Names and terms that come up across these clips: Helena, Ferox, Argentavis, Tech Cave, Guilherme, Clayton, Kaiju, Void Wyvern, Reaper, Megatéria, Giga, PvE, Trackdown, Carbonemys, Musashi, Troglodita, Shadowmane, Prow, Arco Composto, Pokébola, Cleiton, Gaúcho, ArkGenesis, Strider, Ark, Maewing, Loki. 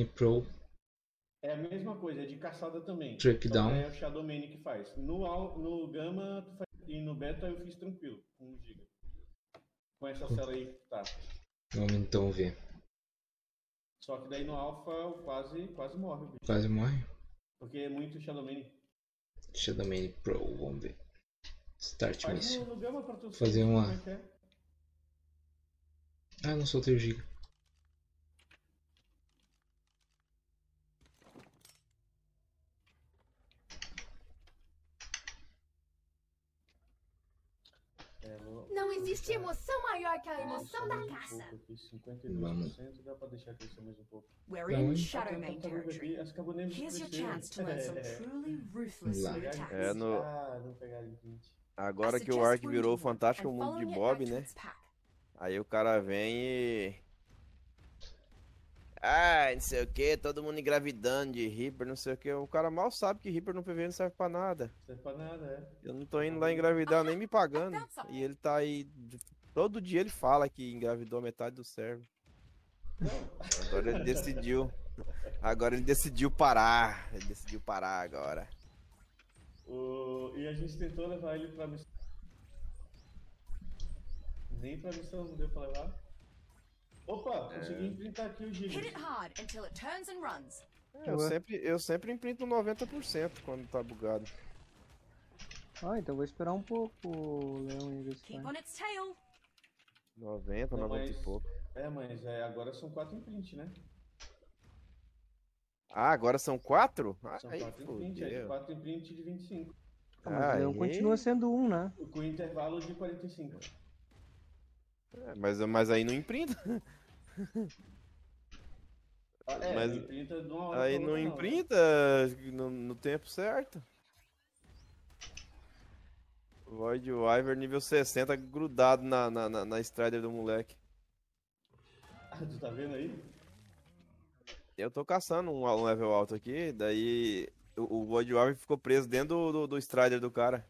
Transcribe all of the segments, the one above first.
Shadowmane Prow. É a mesma coisa, é de caçada também. Trackdown. É o Shadowmane que faz. No Gama e no Beta eu fiz tranquilo, com o Giga. Com essa cela aí que tá. Vamos então ver. Só que daí no Alpha eu quase morre. Bicho. Quase morre? Porque é muito Shadowmane. Shadowmane Prow, vamos ver. Start Mission. Fazer uma... Ah, não soltei o Giga. Não existe emoção maior que a emoção da caça. Vamos. We're in Shadowmane territory. Here's your chance to learn some truly ruthless attacks. É no... Agora que o Ark virou o fantástico mundo de Bob, né? Aí o cara vem e... Ah, não sei o que, todo mundo engravidando de Reaper, não sei o que. O cara mal sabe que Reaper no PvE não serve pra nada. Serve pra nada, é. Eu não tô indo lá engravidar, nem me pagando. E ele tá aí... Todo dia ele fala que engravidou metade do server. Agora ele decidiu. Agora ele decidiu parar. Ele decidiu parar agora. E a gente tentou levar ele pra missão. Nem pra missão não deu pra levar. Opa, consegui imprintar aqui o Giga. Eu sempre imprinto 90% quando tá bugado. Ah, então vou esperar um pouco o Leão ainda. 90, não, 90 e pouco. É, mas agora são 4 imprints, né? Ah, agora são 4? São 4 imprints, é 4 imprints de 25. Ah, mas o Leão continua sendo 1, né? Com intervalo de 45. É, mas aí não imprinta. Mas imprinta de uma hora aí não imprinta no tempo certo. Void Wyvern nível 60 grudado na Strider do moleque. Ah, tu tá vendo aí? Eu tô caçando um level alto aqui, daí o Void Wyvern ficou preso dentro do Strider do cara.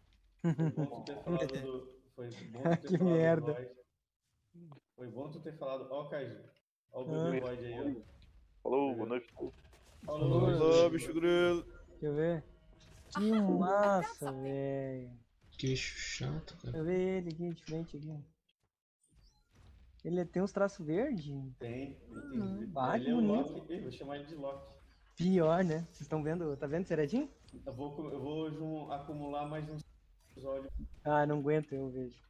Que merda. Foi bom tu ter falado, ó Kaiju, ó o bebê Void aí, ó. Falou, boa noite. Falou, bicho grilo. Deixa eu ver. Que massa, velho. Que bicho chato, cara. Deixa eu ver ele aqui de frente aqui. Ele tem uns traços verdes? Tem. Bate, ele é um Loki, eu vou chamar ele de Loki. Pior, né? Vocês estão vendo, tá vendo Seradinho? Eu vou acumular mais uns episódios. Ah, não aguento, eu vejo.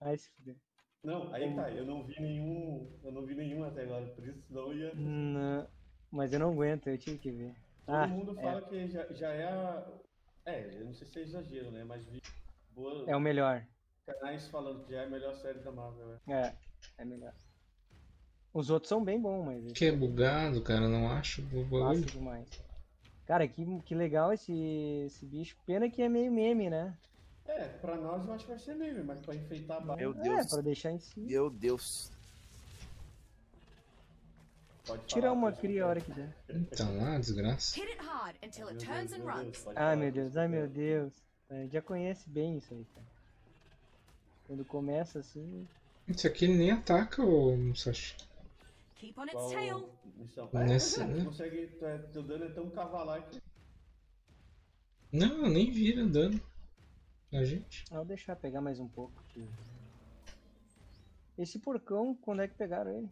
Ai, se fuder. Não, aí tá, eu não vi nenhum até agora, por isso não ia... Não, mas eu não aguento, eu tive que ver. Todo mundo fala que já é a... eu não sei se é exagero, né, mas vi boa... É o melhor. Canais falando que já é a melhor série da Marvel, né? É melhor. Os outros são bem bons, mas... Que é bugado, cara, não acho bugado. Acho demais. Cara, que legal esse bicho, pena que é meio meme, né? É, pra nós eu acho que vai ser livre, mas pra enfeitar a barra... Meu Deus! Pra deixar em cima. Meu Deus! Pode tirar uma cria a hora que der. Então, desgraça. Ai, meu Deus. Já conhece bem isso aí, cara. Quando começa assim... Isso aqui nem ataca, ô Musashi. Keep on its tail! Nessa, né? Teu dano é tão cavalar que... Não, nem vira dano. A gente? Vou deixar pegar mais um pouco. Esse porcão, quando é que pegaram ele?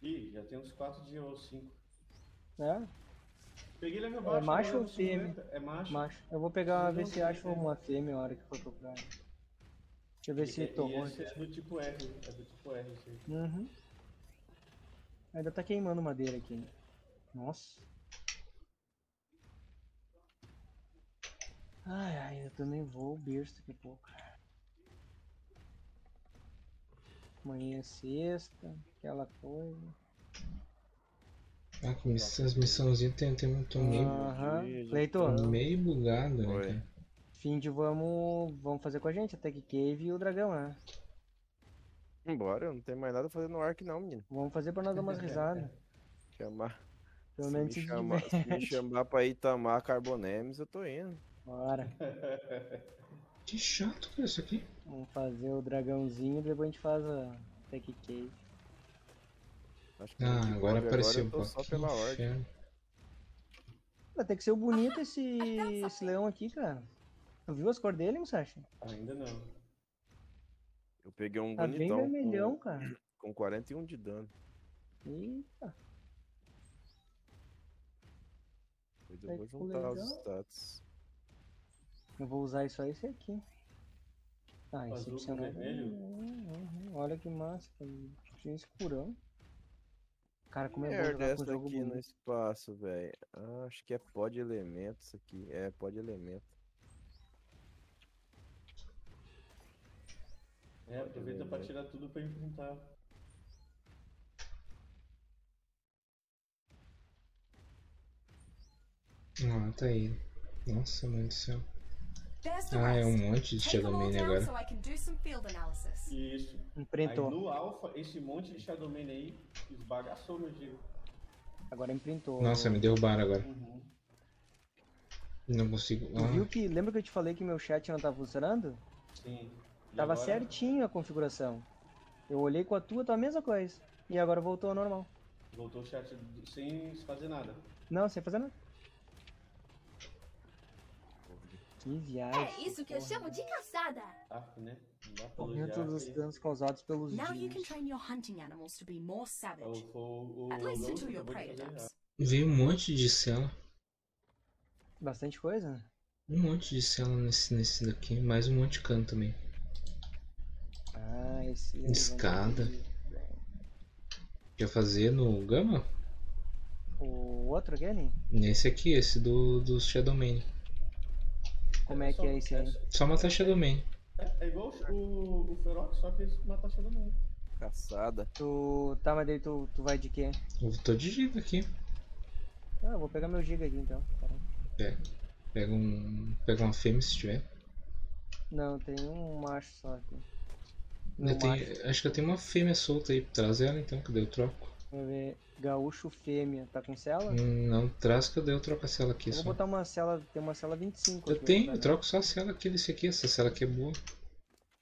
Ih, já tem uns 4 dias ou 5. É? Peguei ele abaixo. É macho ou fêmea? É macho. Eu vou pegar, ver se acho uma fêmea na hora que for procurar. Deixa eu ver se tomou. Esse é do tipo R. É do tipo R, sim. Uhum. Ainda tá queimando madeira aqui. Né? Nossa. Ai, eu também vou berço daqui a pouco. Amanhã é sexta, aquela coisa. Ah, com essas missãozinhas tem meio... Cleiton. Tô meio bugado, né? Find, vamos fazer com a gente a Tech Cave e o dragão, né? Embora, eu não tenho mais nada a fazer no Ark não, menino. Vamos fazer pra nós dar umas risadas. Chamar. Se me chamar pra ir tamar Carbonemys, eu tô indo. Bora. Que chato que é isso aqui. Vamos fazer o dragãozinho e depois a gente faz a Tech Cave. Agora apareceu um pouco. Só pela ordem. Vai ter que ser o bonito esse leão aqui, cara. Tu viu as cores dele, Musashi? Ainda não. Eu peguei um bonitão. Bem vermelhão, cara. Com 41 de dano. Eita. Eu vou juntar os status. Eu vou usar isso aí, esse aqui. Ah, esse aqui é vermelho. Olha que massa, tinha escurão. Cara, como é bom essa aqui no espaço, velho. Ah, acho que é pó de elemento isso aqui. É pó de elemento. É, aproveita pra tirar tudo pra enfrentar. Ah, tá aí. Nossa, mano do céu. Ah, é um monte de Shadowmane agora. Isso. Imprintou. Aí no alpha, esse monte de Shadowmane aí esbagaçou meu Giga. Agora imprintou. Nossa, me derrubaram agora. Uhum. Não consigo. Ah. Tu viu que... Lembra que eu te falei que meu chat não tava funcionando? Sim. E tava agora... certinho a configuração. Eu olhei com a tua mesma coisa. E agora voltou ao normal. Voltou o chat sem fazer nada. Não, sem fazer nada. Que viagem. É isso que eu chamo de caçada. Ark, né? Aumento dos danos causados pelos dias. Veio um monte de cela. Bastante coisa? Um monte de cela nesse daqui, mais um monte de cano também. Ah, esse é escada. Quer fazer no Gama? O outro aquele? Nesse aqui, esse do Shadowmane. Como é que é isso aí? Só matar Shadowmane. É igual o Ferox, só que matar Shadowmane. Caçada. Tá, mas daí tu vai de quê? Eu tô de Giga aqui. Ah, eu vou pegar meu Giga aqui então. Pega. Pega uma fêmea se tiver. Não, tem um macho só aqui. Acho que eu tenho uma fêmea solta aí. Traz ela então, que daí eu troco. Vamos ver. Gaúcho fêmea, tá com cela? Não, traz que eu troco a cela aqui. Eu vou botar uma cela, tem uma cela 25. Eu aqui, tenho, eu troco só a cela aqui desse aqui, essa cela aqui é boa.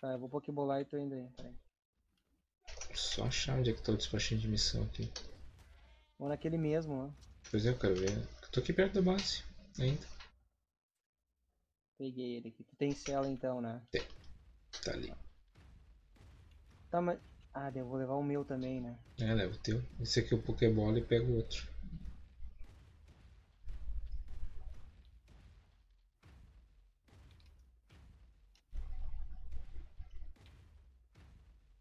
Tá, eu vou pokebolar e tô indo aí, peraí. Só achar onde é que tá o despachinho de missão aqui. Ou naquele mesmo lá. Pois é, eu quero ver. Eu tô aqui perto da base, ainda. Peguei ele aqui. Tu tem cela então, né? Tem. Tá ali. Tá, mas... Ah, eu vou levar o meu também, né? É, leva o teu. Esse aqui é o Pokébola e pega o outro.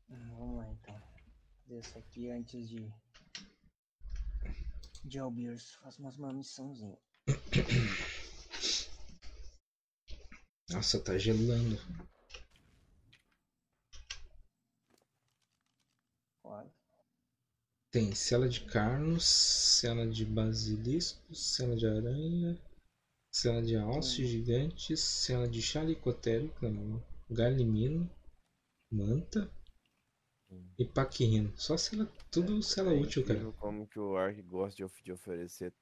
Vamos lá então. Vou fazer isso aqui antes de... Albiers. Faço uma missãozinha. Nossa, tá gelando. Tem cela de carnos, cela de basilisco, cela de aranha, cela de alce gigante, cela de chalicotério, galimino, manta e paquirino. Só cela, tudo cela útil, cara. Como que o Ark gosta de oferecer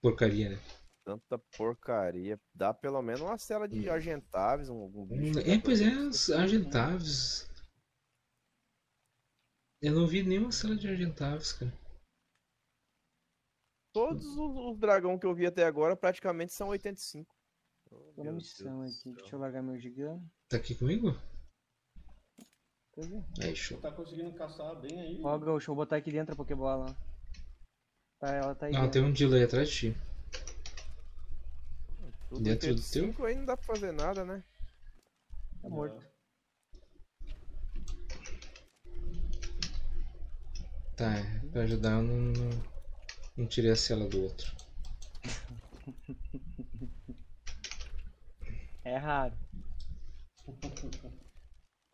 porcaria, né? Tanta porcaria. Dá pelo menos uma cela de Argentavis, algum bicho. Pois é, Argentavis. Eu não vi nenhuma cela de Argentavis, cara. Todos os dragões que eu vi até agora praticamente são 85. Tô na missão aqui, deixa eu largar meu gigante. Tá aqui comigo? Pois é. Aí, show. Tá conseguindo caçar bem aí. Ó, Gaúcho, vou botar aqui dentro a Pokébola. Tá, ela tá aí. Não, tem um Dilo aí atrás de ti. Dentro do teu? Aí não dá pra fazer nada, né? Tá morto. Tá, pra ajudar eu não tirei a cela do outro. É raro.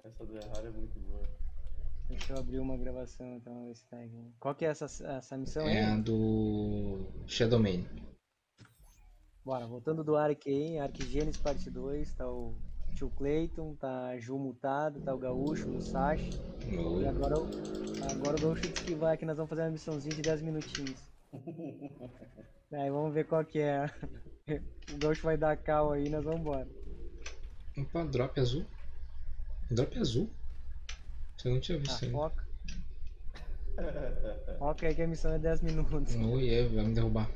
Essa do errar é muito boa. Deixa eu abrir uma gravação então, vamos ver se tá aqui. Qual que é essa missão aí? É a do Shadowmane. Bora, voltando do Ark aí, ArkGenesis parte 2, tá o tio Clayton, tá a Ju mutado, tá o Gaúcho, o Musashi. E agora o Gaúcho disse que vai, que nós vamos fazer uma missãozinha de 10 minutinhos. Aí vamos ver qual que é. O Gaúcho vai dar a cal aí e nós vamos embora. Opa, drop azul. Drop azul? Você não tinha visto ainda. Foca. Foca aí que a missão é 10 minutos. Oi, vai me derrubar.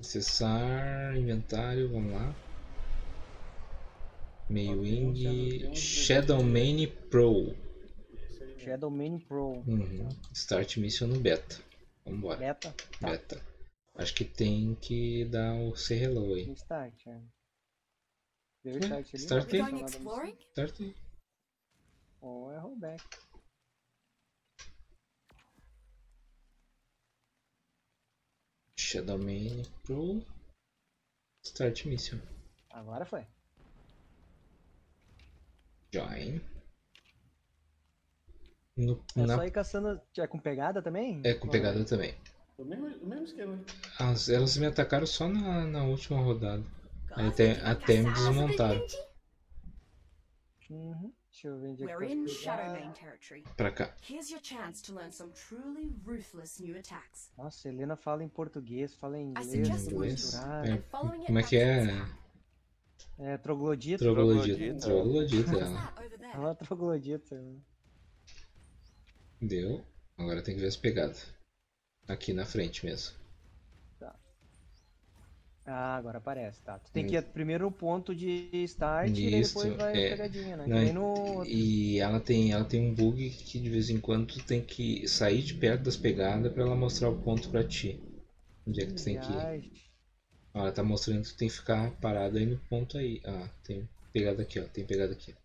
Acessar, inventário, vamos lá. Maewing, Shadowmane Prow. Shadowmane Prow. Start Mission no Beta. Vamos embora. Beta? Tá. Beta. Acho que tem que dar o C-Hello aí. Start, é. Deu start ali? Startei. Startei. Ou é rollback. Shadowmane Prow. Start Mission. Agora foi. Join. Só ir caçando. É com pegada também? É com pegada também. O mesmo esquema. Elas me atacaram só na última rodada. Aí até me desmontaram. Deixa eu ver onde é que tá. Pra cá. Nossa, Helena fala em português, fala em inglês. É, como é que é? É, troglodita. Troglodita, ela. Ela é troglodita. Deu. Agora tem que ver as pegadas. Aqui na frente mesmo. Tá. Ah, agora aparece, tá. Tu tem que ir primeiro no ponto de start e depois vai pegadinha, né? Não, no... E ela tem um bug que de vez em quando tu tem que sair de perto das pegadas pra ela mostrar o ponto pra ti. Onde é que tu tem que ir? Ela tá mostrando que tu tem que ficar parado aí no ponto aí. Ah, tem pegada aqui, ó. Tem pegada aqui.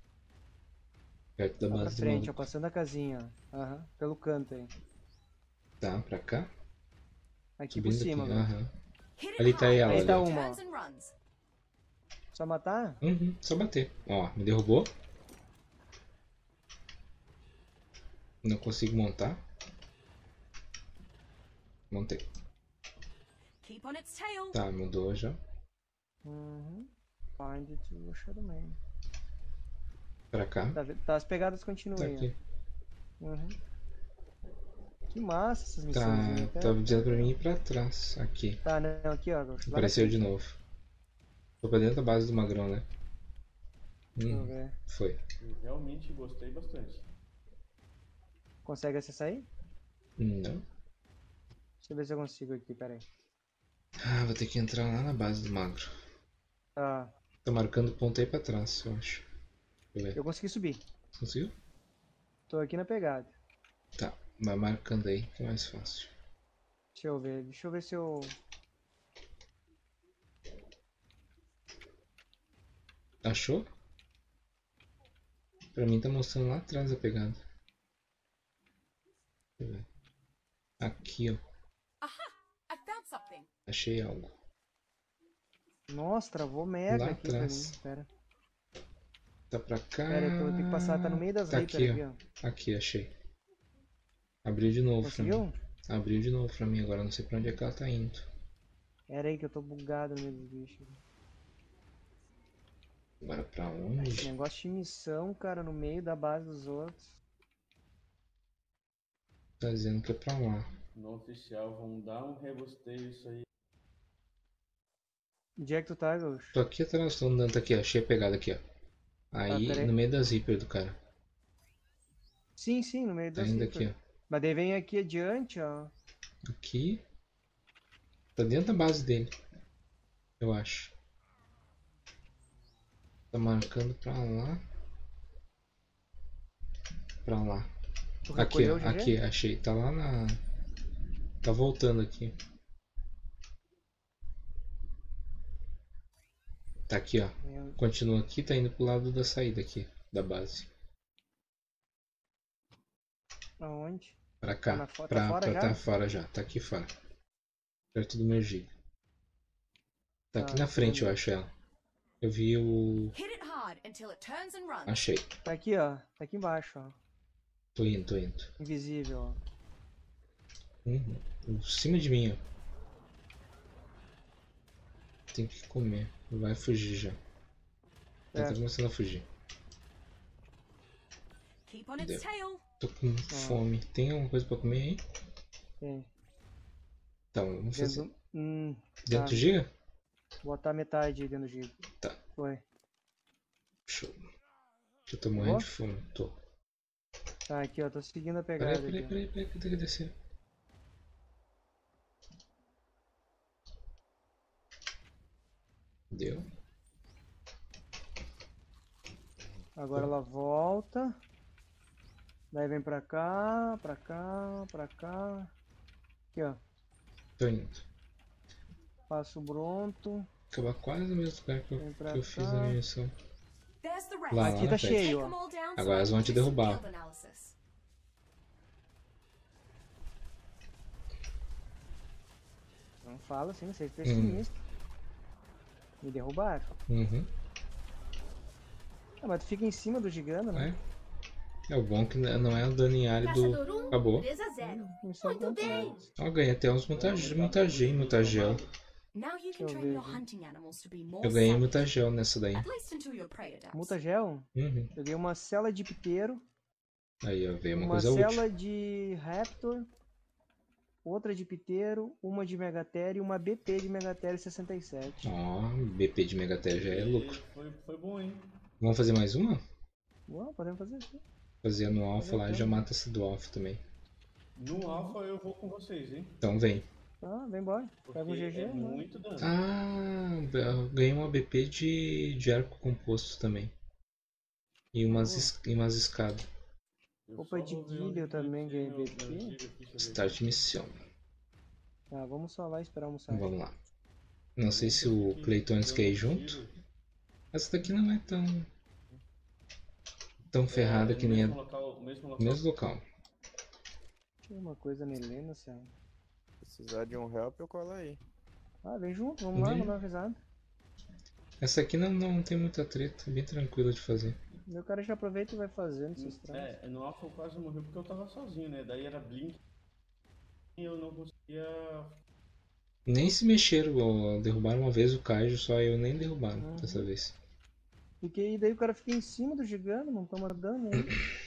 Perto da base. Pra frente, ó, passando a casinha, ó. Aham, pelo canto aí. Tá, pra cá. Aqui por cima, velho. Ali tá ela, ali. Tá uma, ó. Só matar? Uhum, só bater. Ó, me derrubou. Não consigo montar. Montei. Tá, mudou já. Find it to Shadowmane. Pra cá. Tá, as pegadas continuam. Tá aqui. Que massa essas missões. Tá dizendo pra mim ir pra trás. Aqui. Tá, não, aqui ó. Apareceu de novo. Tô pra dentro da base do Magrão, né? Foi. Eu realmente gostei bastante. Consegue acessar aí? Não. Deixa eu ver se eu consigo aqui, peraí. Ah, vou ter que entrar lá na base do Magro. Ah. Tá marcando o ponto aí pra trás, eu acho. Eu consegui subir. Conseguiu? Tô aqui na pegada. Tá, vai marcando aí que é mais fácil. Deixa eu ver se eu... Achou? Pra mim tá mostrando lá atrás a pegada. Deixa eu ver. Aqui, ó. Achei algo. Nossa, travou mega lá aqui atrás. Pra mim. Pera. Tá pra cá. Pera, eu tenho que passar, tá no meio das Reaper aqui, ó. Aqui, achei. Abriu de novo. Conseguiu? Pra mim. Abriu de novo pra mim, agora não sei pra onde é que ela tá indo. Pera aí que eu tô bugado no meio dos bichos. Agora pra onde? Esse negócio de missão, cara, no meio da base dos outros. Tá dizendo que é pra lá. No oficial, vão dar um rebosteio isso aí. Onde é que tu tá, Gaúcho? Tô aqui atrás, tô andando aqui, achei a pegada aqui, ó. Aí, no meio das Reaper do cara. Sim, no meio das Reaper. Tá indo aqui, ó. Mas daí vem aqui adiante, ó. Aqui. Tá dentro da base dele. Eu acho. Tá marcando pra lá. Pra lá. Aqui, ó. Aqui, achei. Tá lá na... Tá voltando aqui. Tá aqui, ó. Continua aqui, tá indo pro lado da saída aqui, da base. Aonde? Pra cá. Tá fora já. Tá aqui fora. Perto do meu Giga. Tá aqui na frente, eu acho ela. Eu vi o... Achei. Tá aqui, ó. Tá aqui embaixo, ó. Tô indo. Invisível, ó. Em cima de mim, ó. Tem que comer. Vai fugir já. Ela tá começando a fugir. Tô com fome. Tem alguma coisa pra comer aí? Tem. Então, vamos fazer. Dentro do Giga? Vou botar metade dentro do Giga. Tá. Foi. Show. Eu tô morrendo de fome. Tô. Tá, aqui ó. Tô seguindo a pegada. Peraí, que eu tenho que descer. Deu. Agora ela volta. Daí vem pra cá, pra cá, pra cá. Aqui, ó. Tô indo. Passo Bronto. Acabar quase no mesmo lugar que eu fiz a minha missão. Lá, aqui lá tá cheio, ó. Agora elas vão te derrubar. Não fala assim, vocês pessimistas. Me derrubaram. Uhum. Ah, mas tu fica em cima do Gigano, né? É o bom que não é o dano em área do... Acabou. Muito bem. Ó, ganha até uns mutagel. Eu ganhei mutagel nessa daí. Mutagel? Uhum. Eu ganhei uma cela de piteiro. Aí, ó, veio uma coisa útil. Uma cela de raptor. Outra de piteiro, uma de Megatéria e uma BP de Megatéria 67. Ó, BP de Megatéria já é lucro. Foi bom, hein? Vamos fazer mais uma? Bom, podemos fazer sim. Fazer no alfa lá, já mata esse do alfa também. No alfa eu vou com vocês, hein? Então vem. Ah, vem embora. Pega um GG, é muito dano. Ah, eu ganhei uma BP de arco composto também. E umas escadas. Opa, de Guilherme eu também ganhei BP. Start missão. Tá, vamos só lá esperar almoçar. Vamos lá. Não sei se o Cleiton quer ir junto. Essa daqui não é tão ferrada que nem a... Mesmo local. Tem uma coisa na Helena, se precisar de um help eu colo aí. Ah, vem junto, vamos lá, vamos dar uma risada. Essa aqui não tem muita treta, é bem tranquila de fazer. Meu cara já aproveita e vai fazendo esses trajes. É, no alpha eu quase morri porque eu tava sozinho, né? Daí era blink e eu não conseguia... Nem se mexeram, ó. Derrubaram uma vez o Kaiju, só eu nem derrubaram dessa vez. E daí o cara fica em cima do gigante, não toma dano, né?